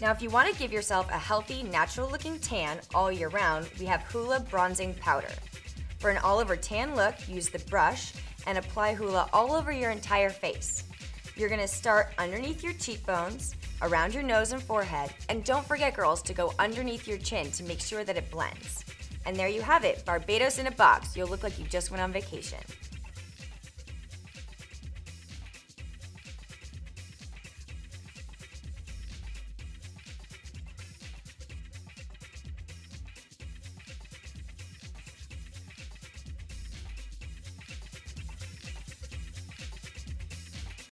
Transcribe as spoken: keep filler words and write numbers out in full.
Now if you want to give yourself a healthy, natural-looking tan all year round, we have Hoola Bronzing Powder. For an all-over tan look, use the brush and apply Hoola all over your entire face. You're going to start underneath your cheekbones, around your nose and forehead, and don't forget, girls, to go underneath your chin to make sure that it blends. And there you have it, Barbados in a box. You'll look like you just went on vacation.